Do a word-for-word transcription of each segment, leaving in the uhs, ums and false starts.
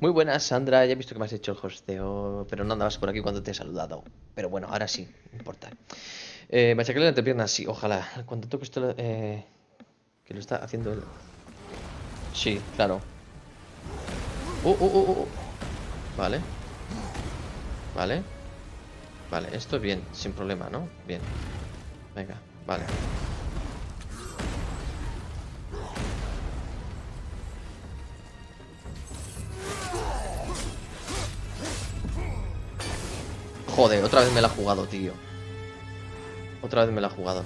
Muy buenas, Sandra, ya he visto que me has hecho el hosteo, pero no andabas por aquí cuando te he saludado. Pero bueno, ahora sí, no importa. Eh, machacarle la entrepierna, sí, ojalá. Cuando toque esto, lo, eh, que lo está haciendo él. Sí, claro. Uh, uh, uh, uh. Vale. Vale. Vale, esto bien, sin problema, ¿no? Bien. Venga, vale. Joder, otra vez me la ha jugado, tío. Otra vez me la ha jugado.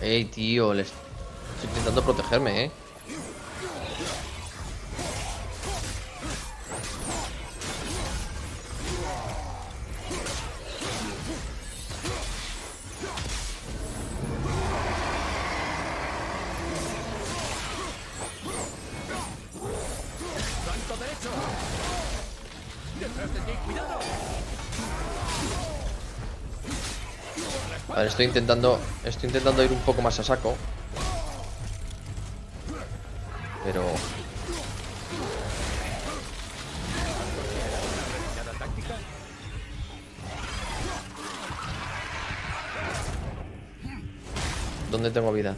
Ey, tío, les estoy intentando protegerme, eh. A ver, estoy intentando Estoy intentando ir un poco más a saco, pero ¿dónde tengo vida?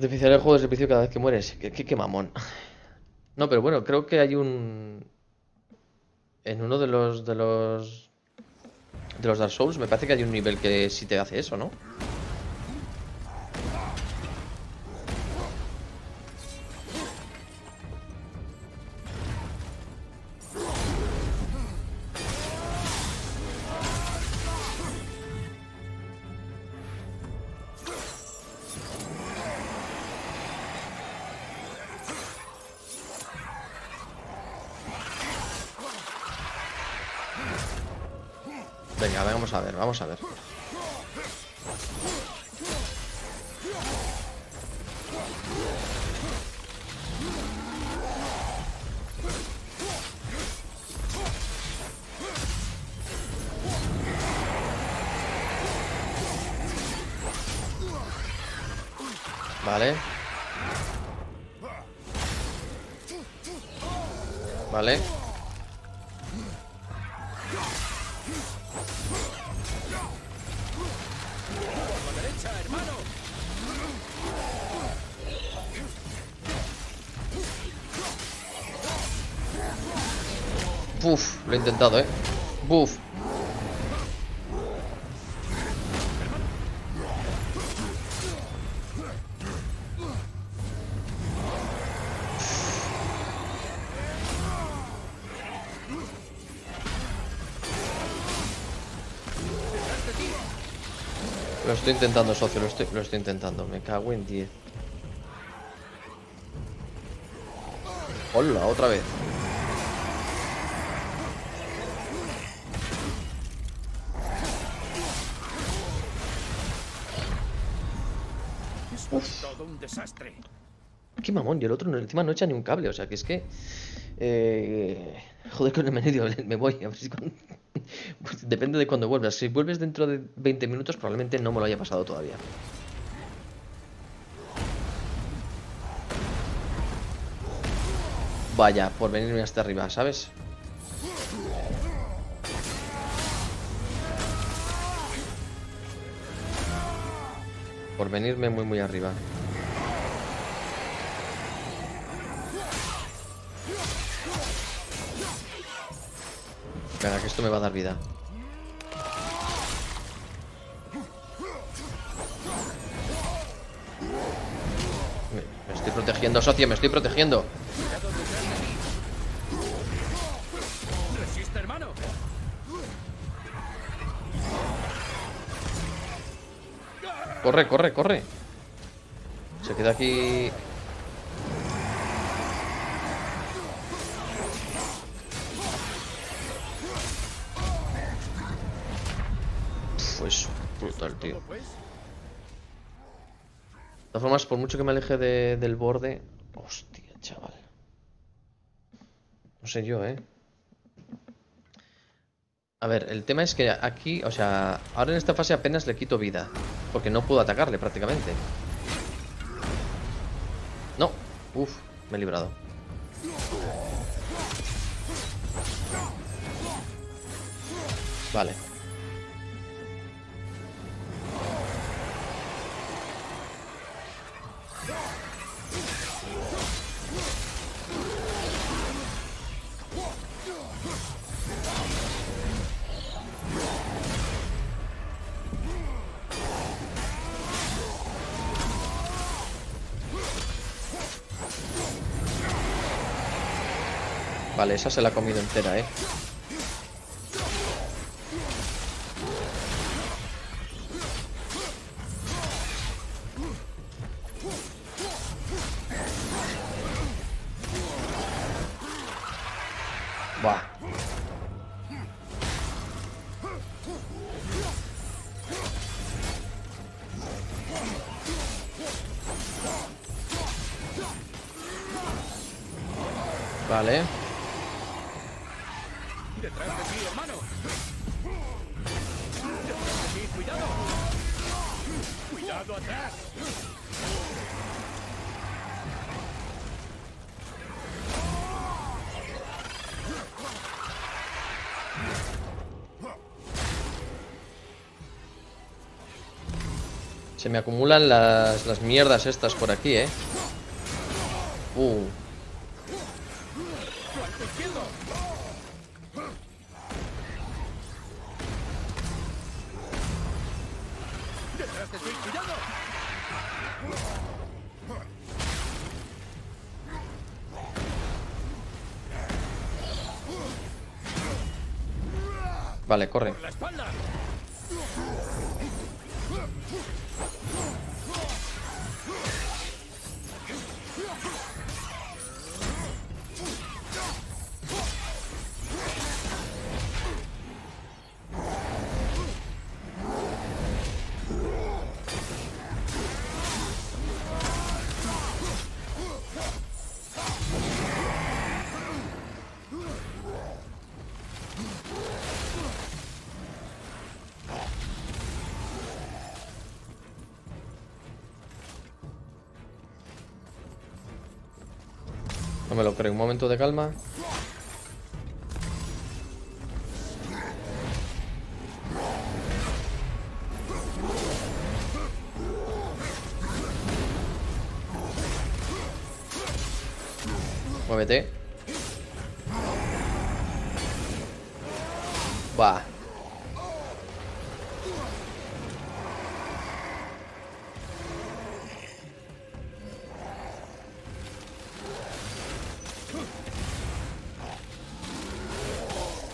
Te oficiaré el juego de servicio cada vez que mueres. Qué, qué, qué mamón. No, pero bueno, creo que hay un... En uno de los... De los... De los Dark Souls me parece que hay un nivel que sí te hace eso, ¿no? Venga, vamos a ver, vamos a ver. Vale. Vale. Buf, lo he intentado, eh. Buf. Lo estoy intentando, socio, lo estoy, lo estoy intentando. Me cago en diez. Hola, otra vez. Uf. Todo un desastre. Qué mamón, y el otro encima no echa ni un cable. O sea, que es que eh... Joder, con el menudo me voy a ver si cuando... pues depende de cuando vuelvas. Si vuelves dentro de veinte minutos probablemente no me lo haya pasado todavía. Vaya, por venirme hasta arriba, ¿sabes? Por venirme muy muy arriba. Venga, que esto me va a dar vida. Me estoy protegiendo, socio, me estoy protegiendo. Corre, corre, corre. Se queda aquí. Pues brutal, tío. todas formas, por mucho que me aleje de, del borde... Hostia, chaval. No sé yo, ¿eh? A ver, el tema es que aquí, o sea, ahora en esta fase apenas le quito vida, porque no puedo atacarle prácticamente. No. Uf, me he librado. Vale. Vale, esa se la ha comido entera, eh. Buah. Vale. Se me acumulan las, las mierdas estas por aquí, eh. Uh. Vale, corre. Me lo creo, un momento de calma. Muévete. Va.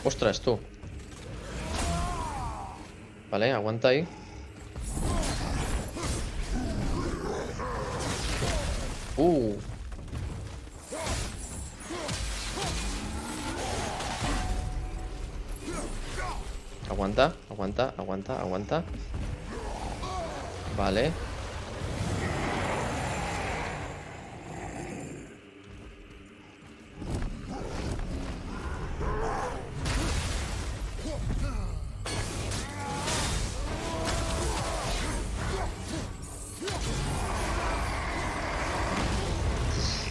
Ostras, tú. Vale, aguanta ahí. Uh. Aguanta, aguanta, aguanta, aguanta. Vale.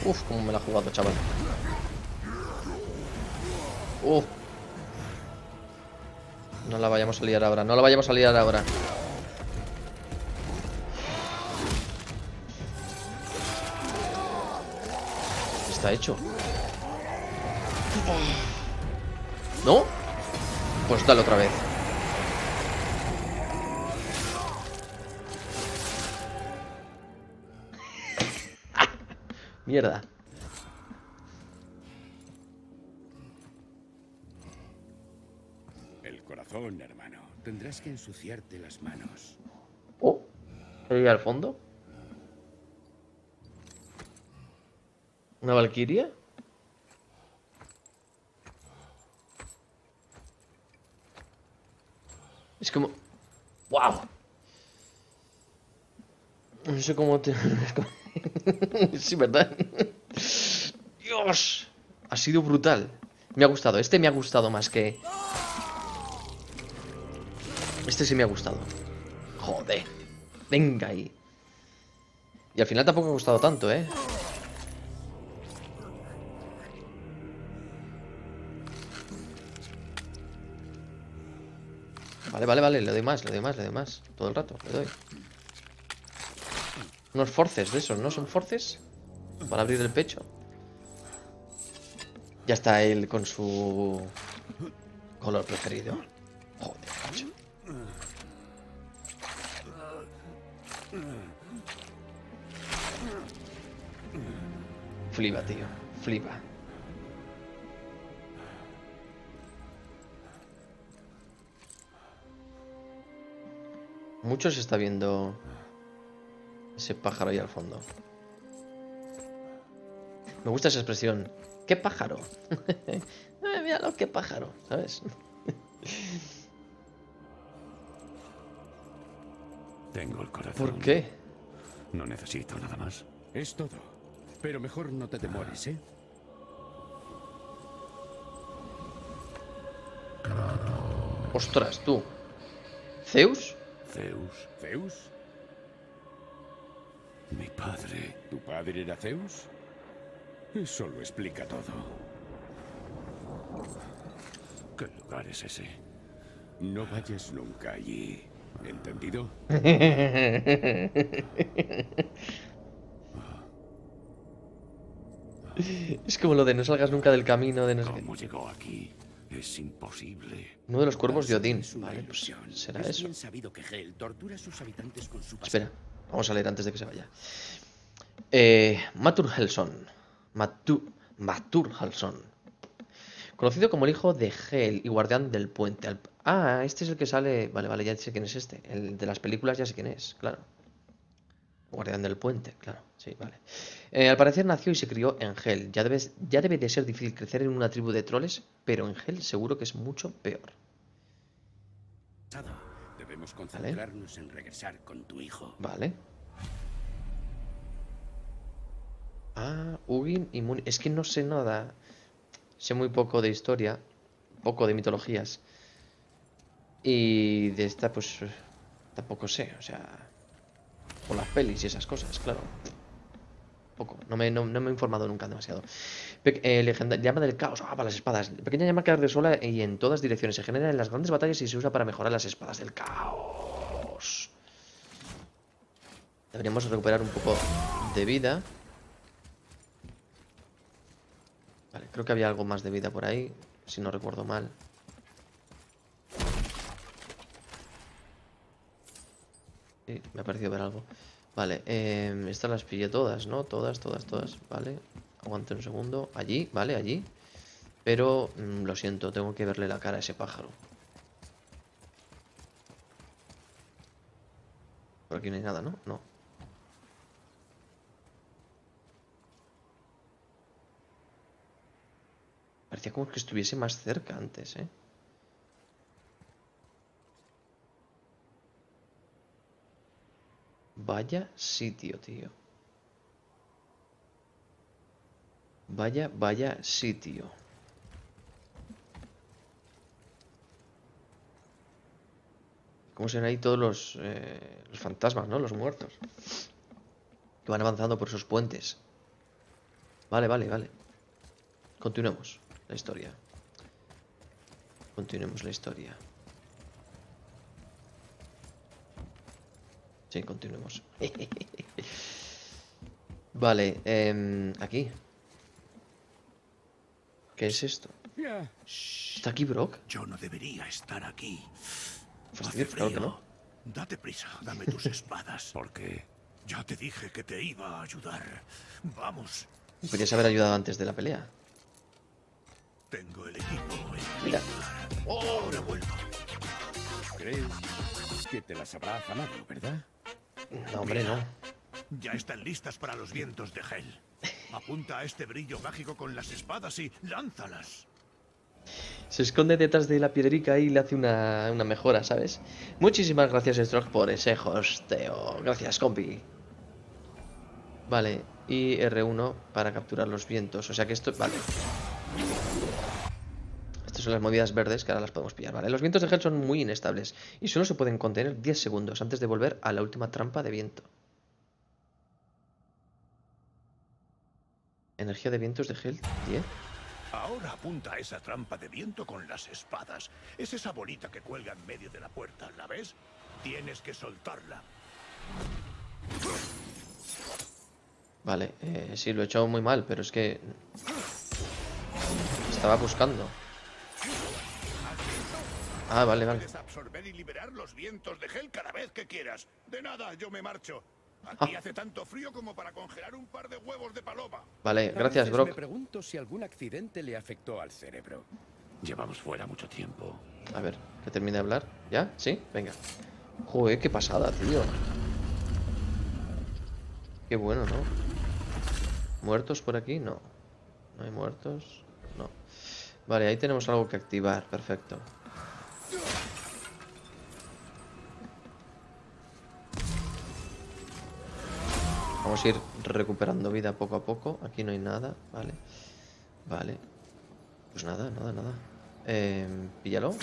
Uf, cómo me la ha jugado, chaval. Uf. No la vayamos a liar ahora, no la vayamos a liar ahora. Está hecho. ¿No? Pues dale otra vez. Mierda. El corazón, hermano. Tendrás que ensuciarte las manos. Oh, ¿se al fondo? ¿Una valquiria? Es como... ¡Wow! No sé cómo te... Sí, ¿verdad? Dios, ha sido brutal. Me ha gustado, este me ha gustado más que... Este sí me ha gustado. Joder, venga ahí. Y al final tampoco ha gustado tanto, ¿eh? Vale, vale, vale, le doy más, le doy más, le doy más. Todo el rato, le doy. Unos forces de esos, ¿no? ¿Son forces? Para abrir el pecho. Ya está él con su color preferido. Joder, macho. Flipa, tío, flipa. Mucho se está viendo ese pájaro ahí al fondo. Me gusta esa expresión. ¡Qué pájaro! Míralo, qué pájaro, ¿sabes? Tengo el corazón. ¿Por qué? No necesito nada más. Es todo. Pero mejor no te demores, ¿eh? Ostras, tú. ¿Zeus? Zeus. ¿Zeus? Mi padre. ¿Tu padre era Zeus? Eso lo explica todo. ¿Qué lugar es ese? No vayas nunca allí. ¿Entendido? Es como lo de no salgas nunca del camino de no sé qué. ¿Cómo llegó aquí? Es imposible. Uno de los cuervos de Odín. Vale, pues será eso. Espera, vamos a leer antes de que se vaya. Eh, Matur Helson. Matur, Matur Helson, conocido como el hijo de Hel y guardián del puente. Al... Ah, este es el que sale... Vale, vale, ya sé quién es este. El de las películas ya sé quién es, claro. Guardián del puente, claro. Sí, vale. Eh, al parecer nació y se crió en Hel. Ya, debes, ya debe de ser difícil crecer en una tribu de troles, pero en Hel seguro que es mucho peor. Debemos concentrarnos en regresar con tu hijo. Vale. Ah, Ugin y Mun... Es que no sé nada. Sé muy poco de historia. Poco de mitologías. Y de esta pues... Tampoco sé, o sea... Por las pelis y esas cosas, claro. Poco, no me, no, no me he informado nunca demasiado. Pe eh, legenda... Llama del caos, ah, para las espadas. Pequeña llama que arde sola y en todas direcciones. Se genera en las grandes batallas y se usa para mejorar las espadas del caos. Deberíamos recuperar un poco de vida. Vale, creo que había algo más de vida por ahí, si no recuerdo mal. Sí, me ha parecido ver algo. Vale, eh, estas las pillé todas, ¿no? Todas, todas, todas. Vale, aguante un segundo. Allí, vale, allí. Pero, mmm, lo siento, tengo que verle la cara a ese pájaro. Por aquí no hay nada, ¿no? No. Parecía como que estuviese más cerca antes, ¿eh? Vaya sitio, tío. Vaya, vaya sitio. ¿Cómo serán ahí todos los, eh, los fantasmas, ¿no? Los muertos. Que van avanzando por esos puentes. Vale, vale, vale. Continuemos. La historia. Continuemos la historia. Sí, continuemos. Vale, eh, aquí. ¿Qué es esto? ¿Está aquí Brock? Yo no debería estar aquí. Fastidio, claro que no. Date prisa, dame tus espadas. Porque ya te dije que te iba a ayudar. Vamos. Podrías haber ayudado antes de la pelea. Tengo el equipo. El... Mira. Ahora vuelvo. ¿Crees que te las habrá afanado, verdad? No, hombre, mira, no. Ya están listas para los vientos de Hel. Apunta a este brillo mágico con las espadas y lánzalas. Se esconde detrás de la piedrica y le hace una, una mejora, ¿sabes? Muchísimas gracias, Strog, por ese hosteo. Gracias, compi. Vale, y erre uno para capturar los vientos. O sea que esto... Vale. Estas son las movidas verdes que ahora las podemos pillar. Vale, los vientos de Hell son muy inestables y solo se pueden contener diez segundos antes de volver a la última trampa de viento. Energía de vientos de Hell, diez. Ahora apunta a esa trampa de viento con las espadas. Es esa bolita que cuelga en medio de la puerta, ¿la ves? Tienes que soltarla. Vale, eh, sí, lo he hecho muy mal, pero es que... Estaba buscando. Ah, vale, vale. Puedes absorber y liberar los vientos de Hel cada vez que quieras. De nada, yo me marcho. Aquí ah. hace tanto frío como para congelar un par de huevos de paloma. Vale, gracias, Brock. Me pregunto si algún accidente le afectó al cerebro. Llevamos fuera mucho tiempo. A ver, que termine de hablar. ¿Ya? ¿Sí? Venga. Joder, qué pasada, tío. Qué bueno, ¿no? ¿Muertos por aquí? No. ¿No hay muertos? No. Vale, ahí tenemos algo que activar. Perfecto. Vamos a ir recuperando vida poco a poco. Aquí no hay nada, vale. Vale. Pues nada, nada, nada. Eh, píllalo.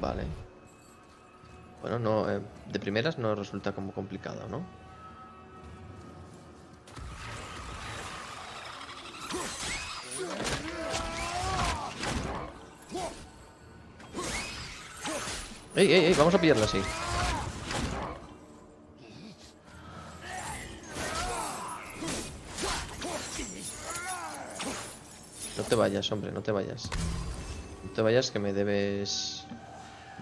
Vale. Bueno, no, eh, de primeras no resulta como complicado, ¿no? Ey, ey, ey, vamos a pillarlo así. No te vayas, hombre, no te vayas. No te vayas que me debes...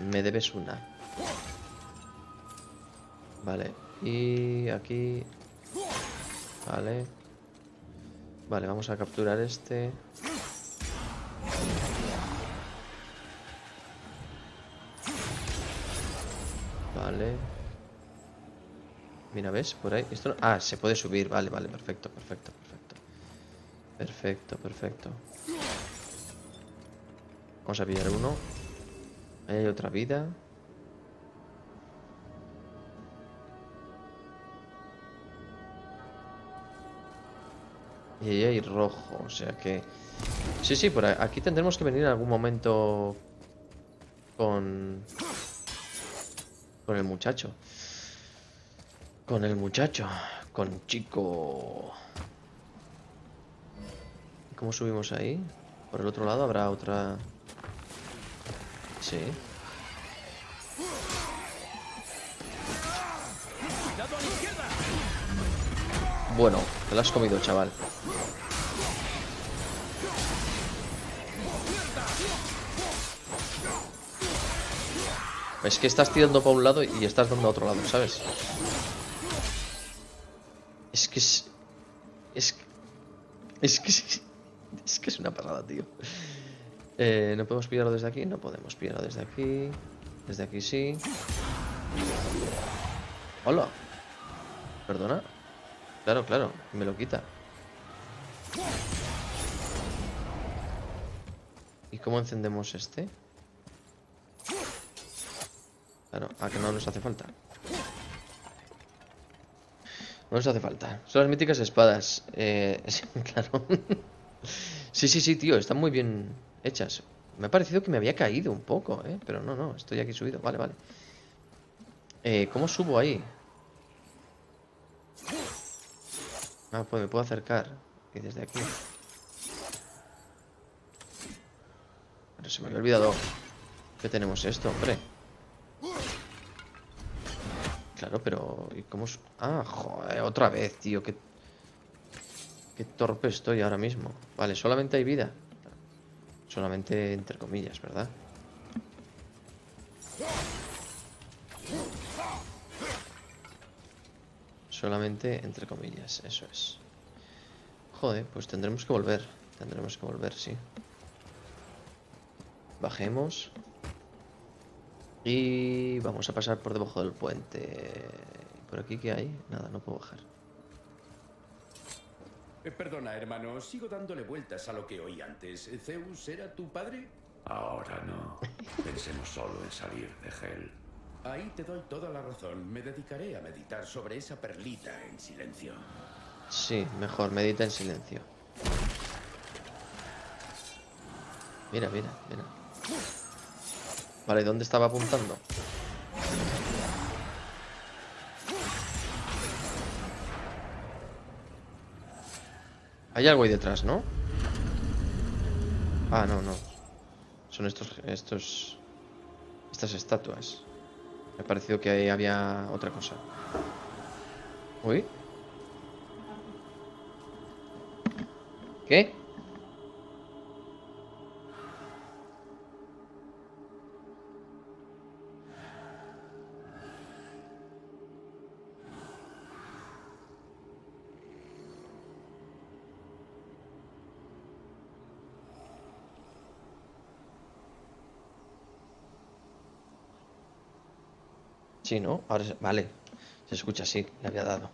Me debes una. Vale, y aquí... Vale. Vale, vamos a capturar este... Vale. Mira, ¿ves? Por ahí. Esto no... Ah, se puede subir. Vale, vale. Perfecto, perfecto, perfecto. Perfecto, perfecto. Vamos a pillar uno. Ahí hay otra vida. Y ahí hay rojo. O sea que... Sí, sí, por aquí tendremos que venir en algún momento con... Con el muchacho. Con el muchacho. Con chico. ¿Cómo subimos ahí? Por el otro lado habrá otra... Sí. Bueno, te la has comido, chaval. Es que estás tirando para un lado y estás dando a otro lado, ¿sabes? Es que es... Es que... Es que es, es, que es una pasada, tío. Eh, ¿No podemos pillarlo desde aquí? No podemos pillarlo desde aquí. Desde aquí sí. ¡Hola! ¿Perdona? Claro, claro. Me lo quita. ¿Y cómo encendemos este? Claro, a que no nos hace falta. No nos hace falta. Son las míticas espadas. Eh, claro. Sí, sí, sí, tío. Están muy bien hechas. Me ha parecido que me había caído un poco, ¿eh? Pero no, no. Estoy aquí subido. Vale, vale. Eh, ¿Cómo subo ahí? Ah, pues me puedo acercar. Y desde aquí. Pero se me había olvidado que tenemos esto, hombre. Claro, pero... ¿Y cómo es? Ah, joder, otra vez, tío. Qué... Qué torpe estoy ahora mismo. Vale, solamente hay vida. Solamente entre comillas, ¿verdad? Solamente entre comillas, eso es. Joder, pues tendremos que volver. Tendremos que volver, sí. Bajemos. Y vamos a pasar por debajo del puente. ¿Por aquí qué hay? Nada, no puedo bajar. Eh, perdona, hermano, sigo dándole vueltas a lo que oí antes. ¿Zeus era tu padre? Ahora no. Pensemos solo en salir de Hel. Ahí te doy toda la razón. Me dedicaré a meditar sobre esa perlita en silencio. Sí, mejor, medita en silencio. Mira, mira, mira. Vale, ¿dónde estaba apuntando? Hay algo ahí detrás, ¿no? Ah, no, no. Son estos... estos... estas estatuas. Me ha parecido que ahí había otra cosa. Uy. ¿Qué? Sí, ¿no? Ahora se... Vale, se escucha, sí, le había dado.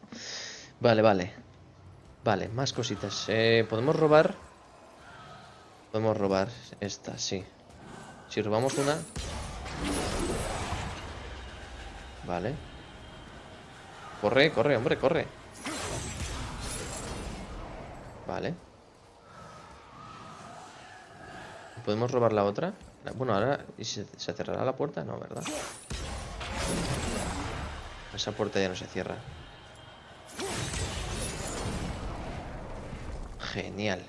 Vale, vale. Vale, más cositas. Eh, ¿Podemos robar? Podemos robar esta, sí. Si robamos una... Vale. Corre, corre, hombre, corre. Vale. ¿Podemos robar la otra? Bueno, ahora... ¿Y se, se cerrará la puerta? No, ¿verdad? Esa puerta ya no se cierra. Genial.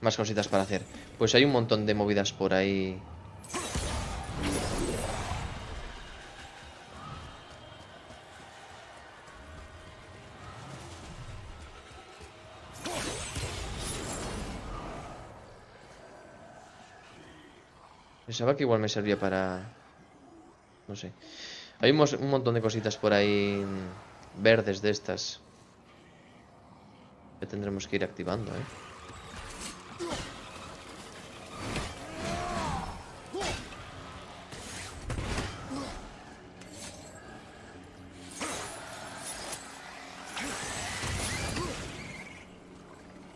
Más cositas para hacer. Pues hay un montón de movidas por ahí. Pensaba que igual me servía para... No sé. Hay un, un montón de cositas por ahí verdes de estas. Que tendremos que ir activando, ¿eh?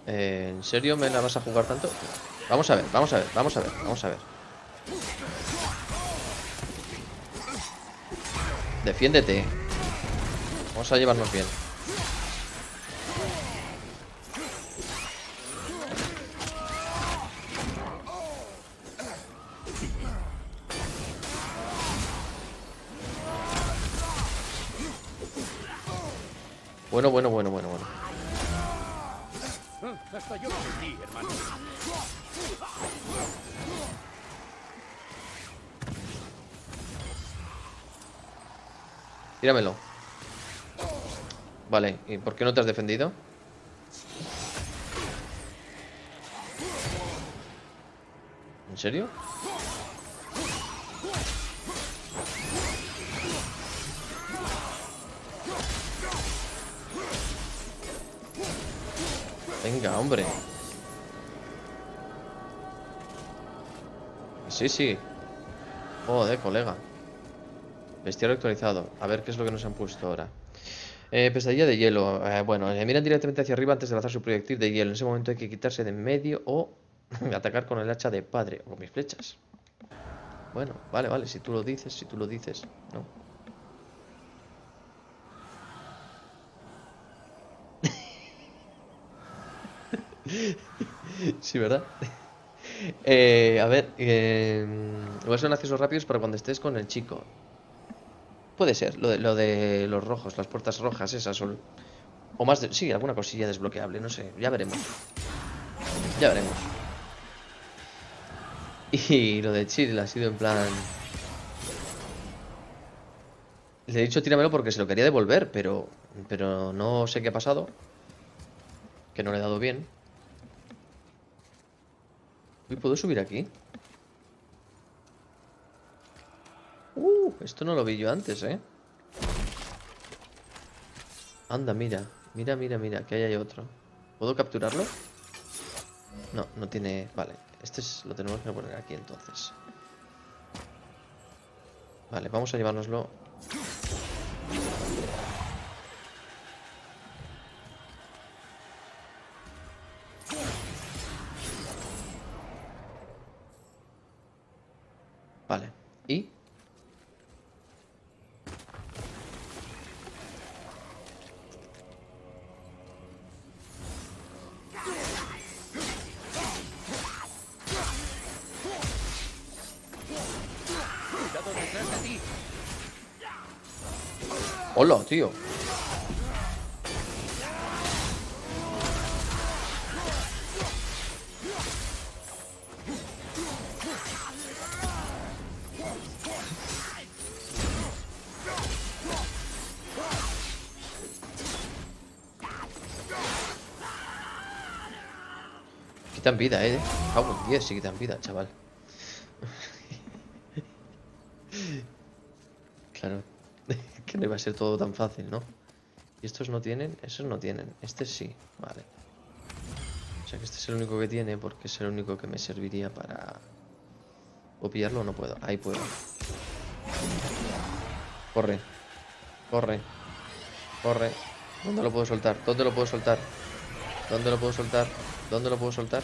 eh ¿En serio me la vas a jugar tanto? Vamos a ver, vamos a ver, vamos a ver, vamos a ver. Defiéndete. Vamos a llevarnos bien. Bueno, bueno, bueno, bueno, bueno. Hasta yo perdí, hermano. Tíramelo. Vale, ¿y por qué no te has defendido? ¿En serio? Venga, hombre. Sí, sí. Joder, colega. Bestiario actualizado. A ver qué es lo que nos han puesto ahora. Eh, pesadilla de hielo. Eh, bueno, eh, miran directamente hacia arriba antes de lanzar su proyectil de hielo. En ese momento hay que quitarse de en medio o atacar con el hacha de padre o con mis flechas. Bueno, vale, vale. Si tú lo dices, si tú lo dices, no. Sí, ¿verdad? eh, a ver. Eh, igual son accesos rápidos para cuando estés con el chico. Puede ser, lo de, lo de los rojos, las puertas rojas esas son... O más de... Sí, alguna cosilla desbloqueable, no sé, ya veremos. Ya veremos. Y lo de Chill ha sido en plan... Le he dicho tíramelo porque se lo quería devolver, pero... Pero no sé qué ha pasado. Que no le he dado bien. ¿Y puedo subir aquí? Uh, esto no lo vi yo antes, ¿eh? Anda, mira. Mira, mira, mira. Que ahí hay otro. ¿Puedo capturarlo? No, no tiene... Vale. Este es... lo tenemos que poner aquí, entonces. Vale, vamos a llevárnoslo. Hola, tío. Quitan vida, eh. Cago en diez, sí quitan vida, chaval. Claro. Que no iba a ser todo tan fácil, ¿no? Y estos no tienen, esos no tienen. Este sí, vale. O sea que este es el único que tiene, porque es el único que me serviría para... ¿O pillarlo o no puedo? Ahí puedo. Corre. Corre. Corre. ¿Dónde lo puedo soltar? ¿Dónde lo puedo soltar? ¿Dónde lo puedo soltar? ¿Dónde lo puedo soltar?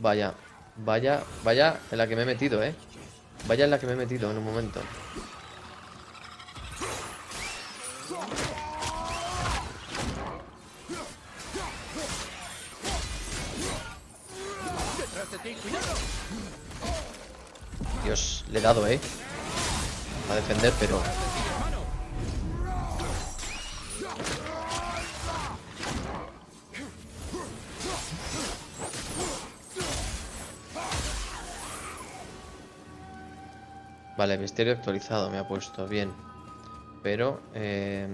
Vaya, vaya, vaya en la que me he metido, eh. Vaya en la que me he metido en un momento. Dios, le he dado, eh. A defender, pero... Vale, misterio actualizado me ha puesto, bien. Pero eh,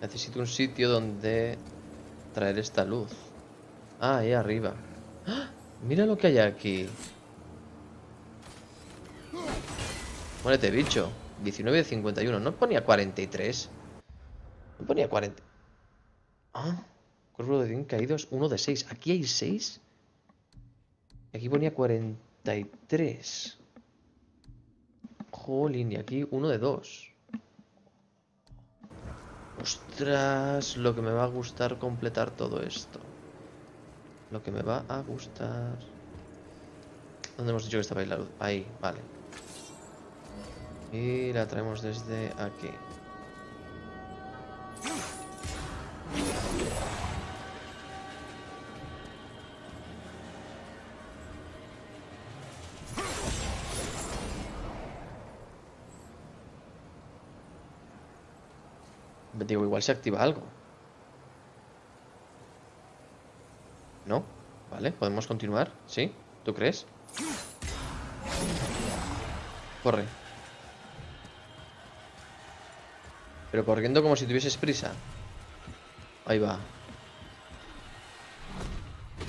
necesito un sitio donde traer esta luz. Ah, ahí arriba. ¡Ah! Mira lo que hay aquí. Muérete, bicho. diecinueve de cincuenta y uno. ¿No ponía cuarenta y tres? ¿No ponía cuarenta? Ah, cuerpo de cien caídos, uno de seis. ¿Aquí hay seis? Aquí ponía cuarenta. cuarenta y tres. Jolín, y aquí uno de dos. Ostras, lo que me va a gustar completar todo esto. Lo que me va a gustar. ¿Dónde hemos dicho que estaba ahí la luz? Ahí, vale. Y la traemos desde aquí. Digo, igual se activa algo. ¿No? Vale, ¿podemos continuar? ¿Sí? ¿Tú crees? Corre. Pero corriendo como si tuvieses prisa. Ahí va.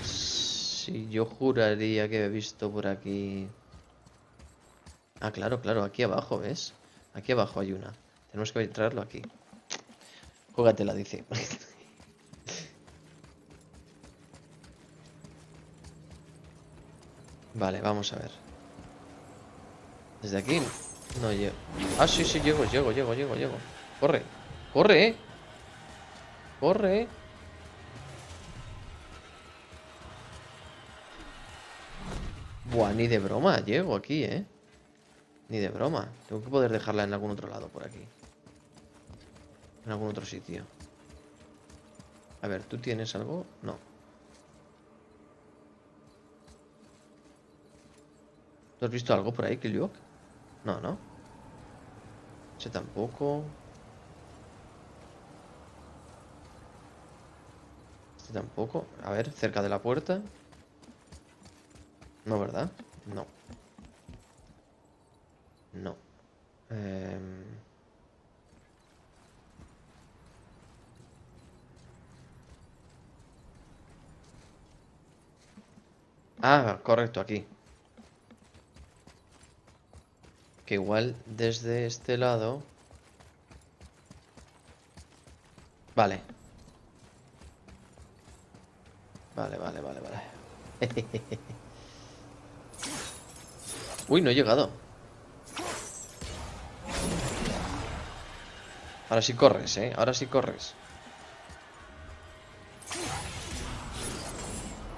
Sí, yo juraría que he visto por aquí... Ah, claro, claro, aquí abajo, ¿ves? Aquí abajo hay una. Tenemos que traerlo aquí. Júgatela, dice. Vale, vamos a ver. Desde aquí no llego. Ah, sí, sí, llego, llego, llego, llego, llego. Corre, corre, corre. Buah, ni de broma llego aquí, eh. Ni de broma. Tengo que poder dejarla en algún otro lado por aquí. En algún otro sitio. A ver, ¿tú tienes algo? No. ¿Tú has visto algo por ahí, Killok? No, no. Ese tampoco. Este tampoco. A ver, cerca de la puerta. No, ¿verdad? No. No. Eh... Ah, correcto, aquí. Que igual desde este lado. Vale. Vale, vale, vale, vale. Uy, no he llegado. Ahora sí corres, eh. Ahora sí corres.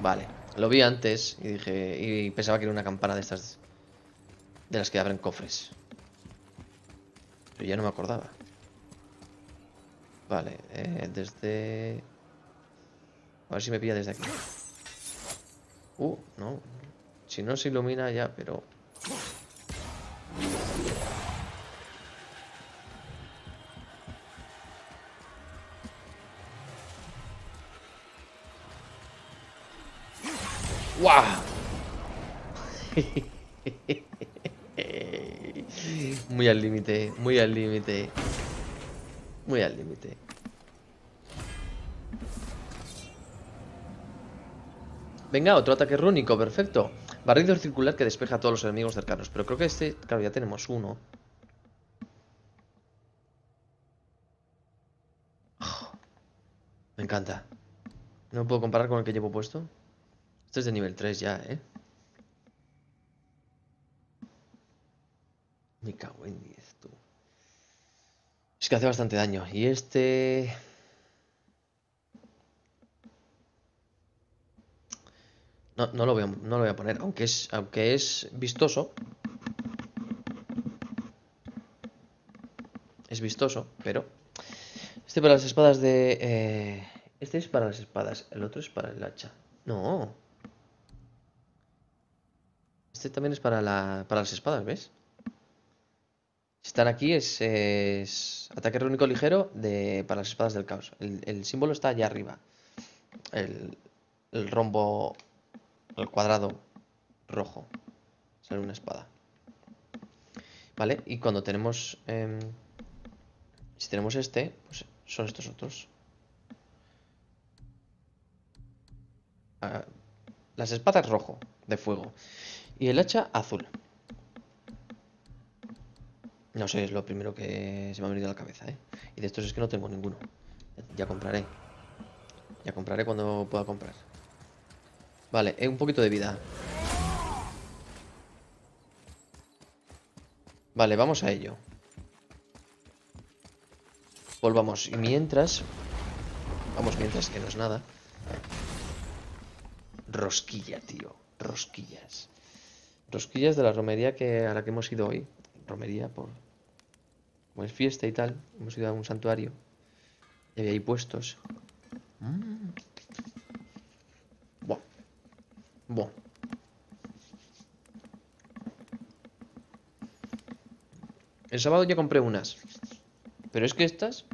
Vale. Lo vi antes y dije... Y pensaba que era una campana de estas... De las que abren cofres. Pero ya no me acordaba. Vale, eh, desde... A ver si me pilla desde aquí. Uh, no. Si no se ilumina ya, pero... ¡Guau! Muy al límite, muy al límite. Muy al límite. Venga, otro ataque rúnico, perfecto. Barrido circular que despeja a todos los enemigos cercanos. Pero creo que este, claro, ya tenemos uno. Oh, me encanta. No puedo comparar con el que llevo puesto. Este es de nivel tres ya, ¿eh? Me cago en diez, tú. Es que hace bastante daño. Y este... No, no, lo voy a, no lo voy a poner, aunque es, aunque es vistoso. Es vistoso, pero... Este para las espadas de... Eh... Este es para las espadas, el otro es para el hacha. No. Este también es para, la, para las espadas, ¿ves? Si están aquí es, es ataque rúnico ligero de, para las espadas del caos. El, el símbolo está allá arriba. El, el rombo... El cuadrado rojo sale una espada. Vale, y cuando tenemos eh, si tenemos este, pues son estos otros. Ah, las espadas rojo de fuego y el hacha azul. No sé, es lo primero que se me ha venido a la cabeza, ¿eh? Y de estos es que no tengo ninguno. Ya compraré. Ya compraré cuando pueda comprar. Vale, eh, un poquito de vida. Vale, vamos a ello. Volvamos. Y mientras... Vamos, mientras que no es nada. Rosquilla, tío. Rosquillas. Rosquillas de la romería que, a la que hemos ido hoy. Romería por... Como es fiesta y tal. Hemos ido a un santuario. Y había ahí puestos. Mmm... Bueno. El sábado ya compré unas. Pero es que estas...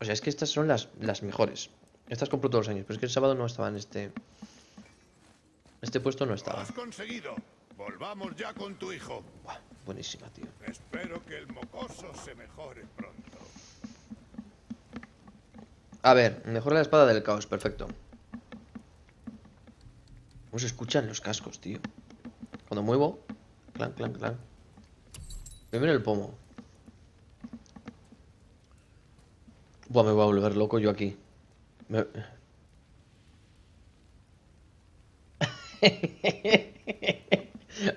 O sea, es que estas son las, las mejores. Estas compro todos los años. Pero es que el sábado no estaba en este... Este puesto no estaba. Has conseguido. Volvamos ya con tu hijo. Buah, buenísima, tío. Espero que el mocoso se mejore pronto. A ver, mejora la espada del caos. Perfecto. ¿Cómo se escuchan los cascos, tío? Cuando muevo... Clan, clan, clan. Primero el pomo. Buah, me voy a volver loco yo aquí. Me...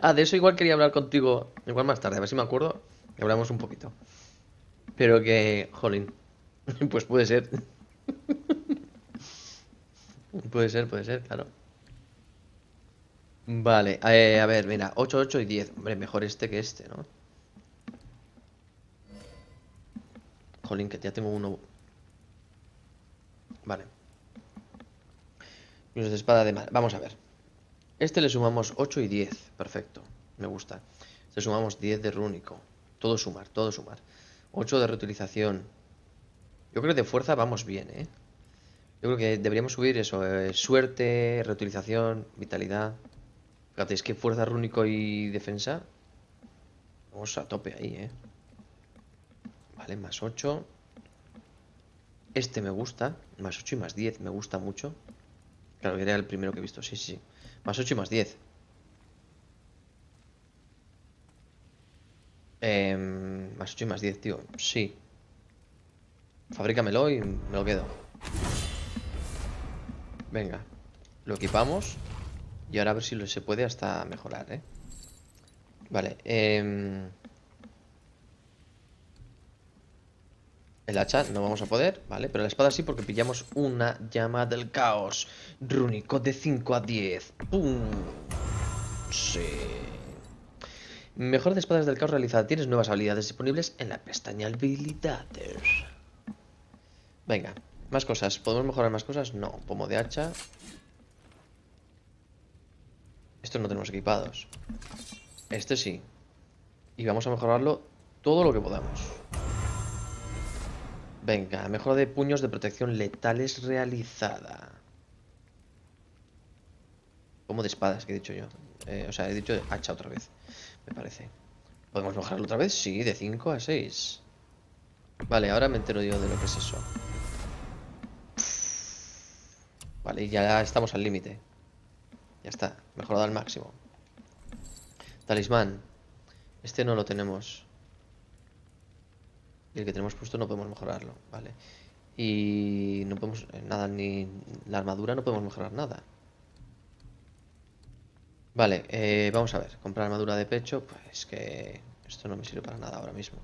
Ah, de eso igual quería hablar contigo. Igual más tarde, a ver si me acuerdo. Y hablamos un poquito. Pero que... Jolín. Pues puede ser. Puede ser, puede ser, claro. Vale, eh, a ver, mira, ocho, ocho y diez. Hombre, mejor este que este, ¿no? Jolín, que ya tengo uno. Vale. Los de espada de mar. Vamos a ver. Este le sumamos ocho y diez. Perfecto, me gusta. Le sumamos diez de rúnico. Todo sumar, todo sumar. ocho de reutilización. Yo creo que de fuerza vamos bien, ¿eh? Yo creo que deberíamos subir eso. Eh, suerte, reutilización, vitalidad... Fíjate, es que fuerza, rúnico y defensa. Vamos a tope ahí, eh. Vale, más ocho. Este me gusta. Más ocho y más diez, me gusta mucho. Claro, era el primero que he visto, sí, sí. Más ocho y más diez. Eh, más ocho y más diez, tío. Sí. Fabrícamelo y me lo quedo. Venga. Lo equipamos. Y ahora a ver si se puede hasta mejorar, ¿eh? Vale. Eh... El hacha no vamos a poder, ¿vale? Pero la espada sí porque pillamos una llama del caos. Rúnico de cinco a diez. ¡Pum! Sí. Mejor de espadas del caos realizada. Tienes nuevas habilidades disponibles en la pestaña habilidades. Venga. Más cosas. ¿Podemos mejorar más cosas? No. Pomo de hacha... Estos no tenemos equipados. Este sí. Y vamos a mejorarlo todo lo que podamos. Venga, mejora de puños de protección letales realizada. Como de espadas, que he dicho yo. Eh, o sea, he dicho hacha otra vez, me parece. ¿Podemos bajarlo otra vez? Sí, de cinco a seis. Vale, ahora me entero yo de lo que es eso. Vale, ya estamos al límite. Ya está, mejorado al máximo. Talismán. Este no lo tenemos. Y el que tenemos puesto no podemos mejorarlo, vale. Y no podemos... Nada, ni la armadura no podemos mejorar nada. Vale, eh, vamos a ver. Comprar armadura de pecho, pues que... Esto no me sirve para nada ahora mismo.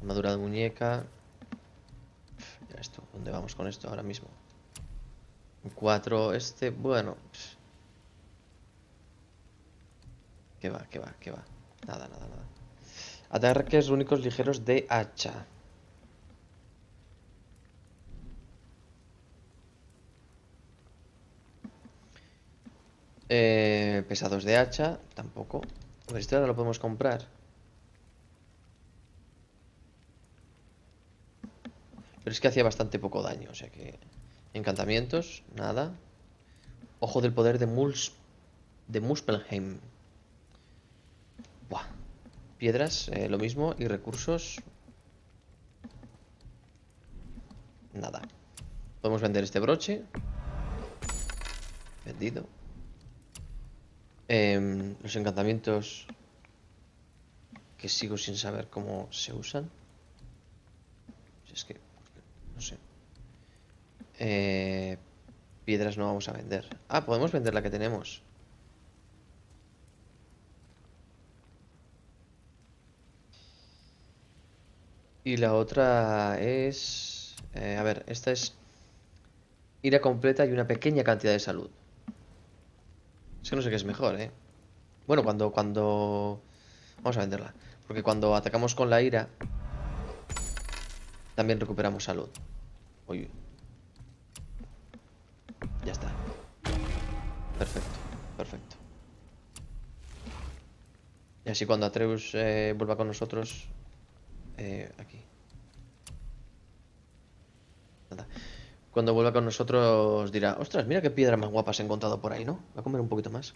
Armadura de muñeca. Ya esto, ¿dónde vamos con esto ahora mismo? cuatro, este, bueno... Que va, que va, que va. Nada, nada, nada. Ataques únicos ligeros de hacha. Eh, pesados de hacha, tampoco. A ver, este no lo podemos comprar. Pero es que hacía bastante poco daño, o sea que... Encantamientos, nada. Ojo del poder de Muls... de Muspelheim. Buah. Piedras, eh, lo mismo. Y recursos. Nada. Podemos vender este broche. Vendido. Eh, los encantamientos. Que sigo sin saber cómo se usan. Si es que... No sé. Eh, piedras no vamos a vender. Ah, podemos vender la que tenemos. Y la otra es... Eh, a ver, esta es... Ira completa y una pequeña cantidad de salud. Es que no sé qué es mejor, ¿eh? Bueno, cuando... cuando... Vamos a venderla. Porque cuando atacamos con la ira... También recuperamos salud. Uy. Ya está. Perfecto, perfecto. Y así cuando Atreus eh, vuelva con nosotros... Eh, aquí. Nada. Cuando vuelva con nosotros dirá: ostras, mira qué piedra más guapa se ha encontrado por ahí, ¿no? Voy a comer un poquito más.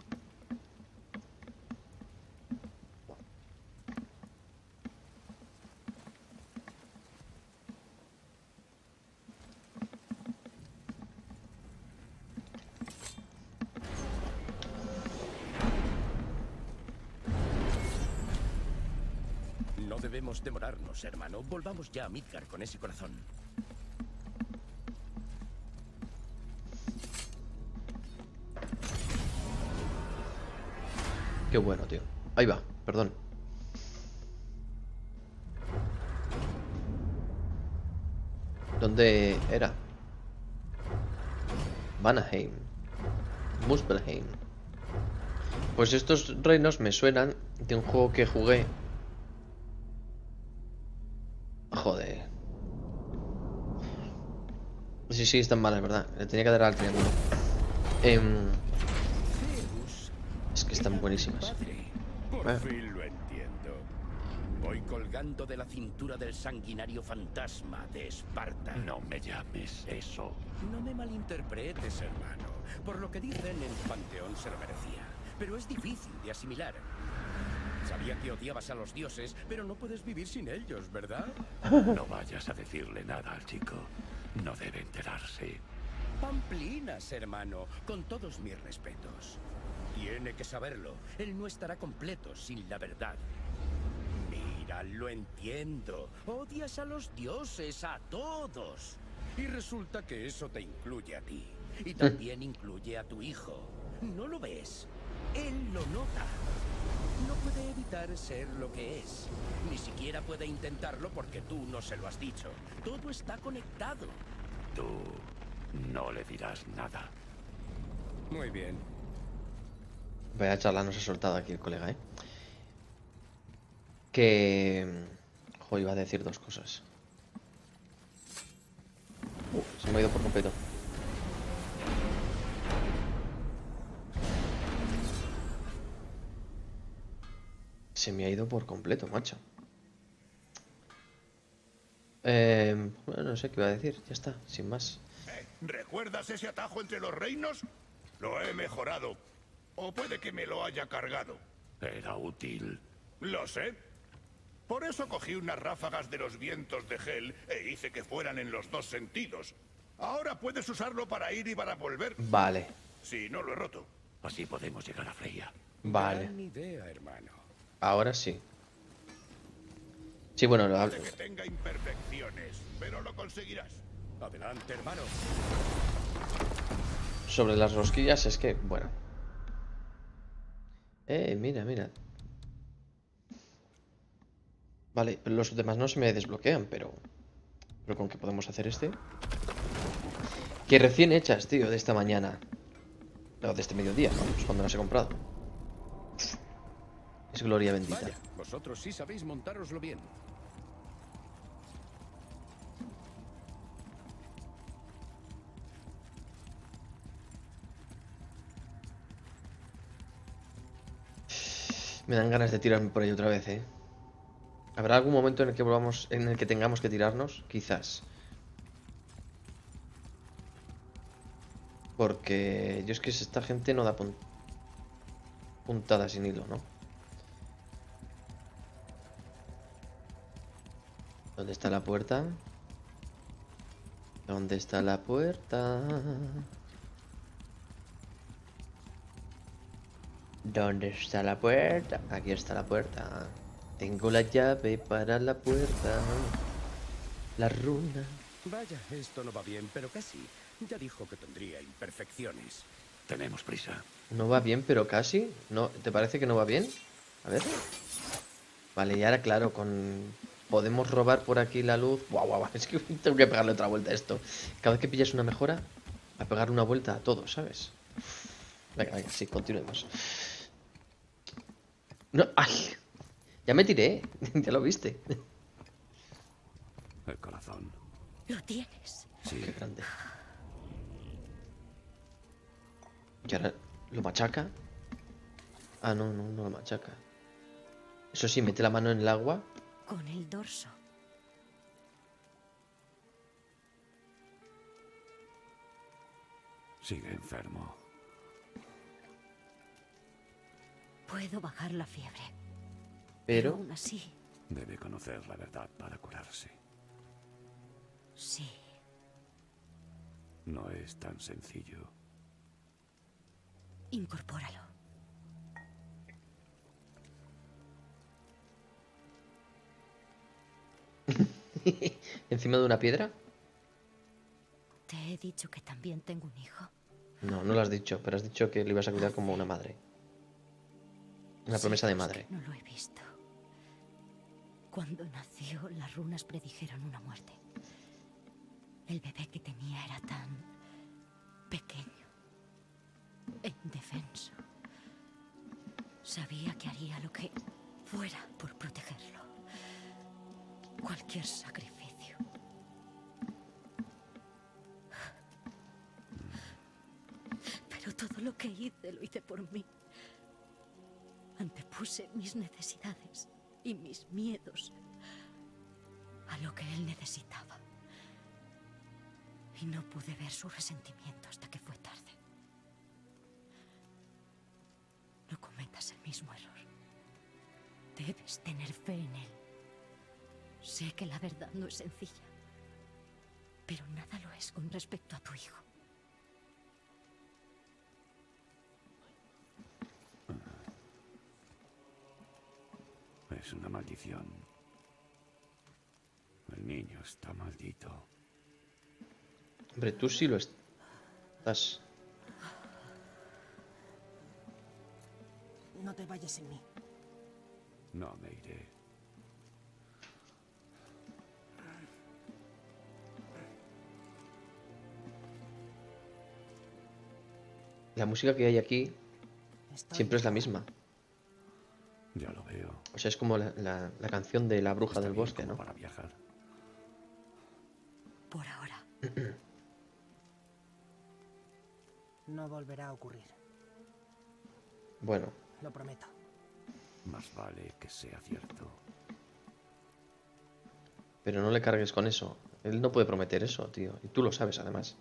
Debemos demorarnos, hermano. Volvamos ya a Midgar con ese corazón. Qué bueno, tío. Ahí va, perdón. ¿Dónde era? Vanaheim. Muspelheim. Pues estos reinos me suenan de un juego que jugué. Joder. Sí, sí, están malas, ¿verdad? Le tenía que dar al triángulo. Eh, es que están buenísimas. Por fin lo entiendo. Voy colgando de la cintura del sanguinario fantasma de Esparta. No me llames eso. No me malinterpretes, hermano. Por lo que dicen, el panteón se lo merecía. Pero es difícil de asimilar. Sabía que odiabas a los dioses, pero no puedes vivir sin ellos, ¿verdad? No vayas a decirle nada al chico. No debe enterarse. Pamplinas, hermano, con todos mis respetos. Tiene que saberlo. Él no estará completo sin la verdad. Mira, lo entiendo. Odias a los dioses, a todos. Y resulta que eso te incluye a ti. Y también incluye a tu hijo. ¿No lo ves? Él lo nota. No puede evitar ser lo que es. Ni siquiera puede intentarlo porque tú no se lo has dicho. Todo está conectado. Tú no le dirás nada. Muy bien. Vaya charla nos ha soltado aquí el colega, ¿eh? Que... Jo, iba a decir dos cosas. Uh, se me ha ido por completo. Se me ha ido por completo, macho. Eh, bueno, no sé qué iba a decir. Ya está, sin más. ¿Eh? ¿Recuerdas ese atajo entre los reinos? Lo he mejorado. O puede que me lo haya cargado. Era útil. Lo sé. Por eso cogí unas ráfagas de los vientos de Hel e hice que fueran en los dos sentidos. Ahora puedes usarlo para ir y para volver. Vale. Si no lo he roto. Así podemos llegar a Freya. Vale. Gran idea, hermano. Ahora sí. Sí, bueno, lo hablo. Que tenga imperfecciones, pero lo conseguirás. Adelante, hermano. Sobre las rosquillas es que, bueno. Eh, mira, mira. Vale, los demás no se me desbloquean, pero... ¿Pero con qué podemos hacer este? Que recién hechas, tío, de esta mañana. No, de este mediodía, vamos, cuando las he comprado. Es gloria bendita. Vaya, vosotros sí sabéis montároslo bien. Me dan ganas de tirarme por ahí otra vez, ¿eh? ¿Habrá algún momento en el que volvamos, en el que tengamos que tirarnos? Quizás. Porque yo es que esta gente no da pun... puntada sin hilo, ¿no? ¿Dónde está la puerta? ¿Dónde está la puerta? ¿Dónde está la puerta? Aquí está la puerta. Tengo la llave para la puerta. La runa. Vaya, esto no va bien, pero casi. Ya dijo que tendría imperfecciones. Tenemos prisa. No va bien, pero casi. No, ¿te parece que no va bien? A ver. Vale, y ahora claro, con... podemos robar por aquí la luz. Guau, guau, es que tengo que pegarle otra vuelta a esto. Cada vez que pillas una mejora, a pegarle una vuelta a todo, ¿sabes? Venga, venga, sí, continuemos. No, ay, ya me tiré, ya lo viste. El corazón. ¿Lo tienes? Sí. Qué grande. Y ahora, ¿lo machaca? Ah, no, no, no lo machaca. Eso sí, mete la mano en el agua. Con el dorso. Sigue enfermo. Puedo bajar la fiebre. Pero, pero aún así... debe conocer la verdad para curarse. Sí. No es tan sencillo. Incorpóralo. ¿Encima de una piedra? Te he dicho que también tengo un hijo. No, no lo has dicho, pero has dicho que le ibas a cuidar como una madre. Una promesa de madre. No lo he visto. Cuando nació, las runas predijeron una muerte. El bebé que tenía era tan pequeño, indefenso. Sabía que haría lo que fuera por protegerlo. Cualquier sacrificio. Pero todo lo que hice, lo hice por mí. Antepuse mis necesidades y mis miedos a lo que él necesitaba. Y no pude ver su resentimiento hasta que fue tarde. No cometas el mismo error. Debes tener fe en él. Sé que la verdad no es sencilla, pero nada lo es con respecto a tu hijo. Es una maldición. El niño está maldito. Hombre, tú sí lo estás. No te vayas sin mí. No me iré. La música que hay aquí siempre es la misma. Ya lo veo. O sea, es como la, la, la canción de la bruja del bosque, ¿no? Para viajar. Por ahora. No volverá a ocurrir. Bueno. Lo prometo. Más vale que sea cierto. Pero no le cargues con eso. Él no puede prometer eso, tío. Y tú lo sabes, además.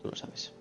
Tú lo sabes.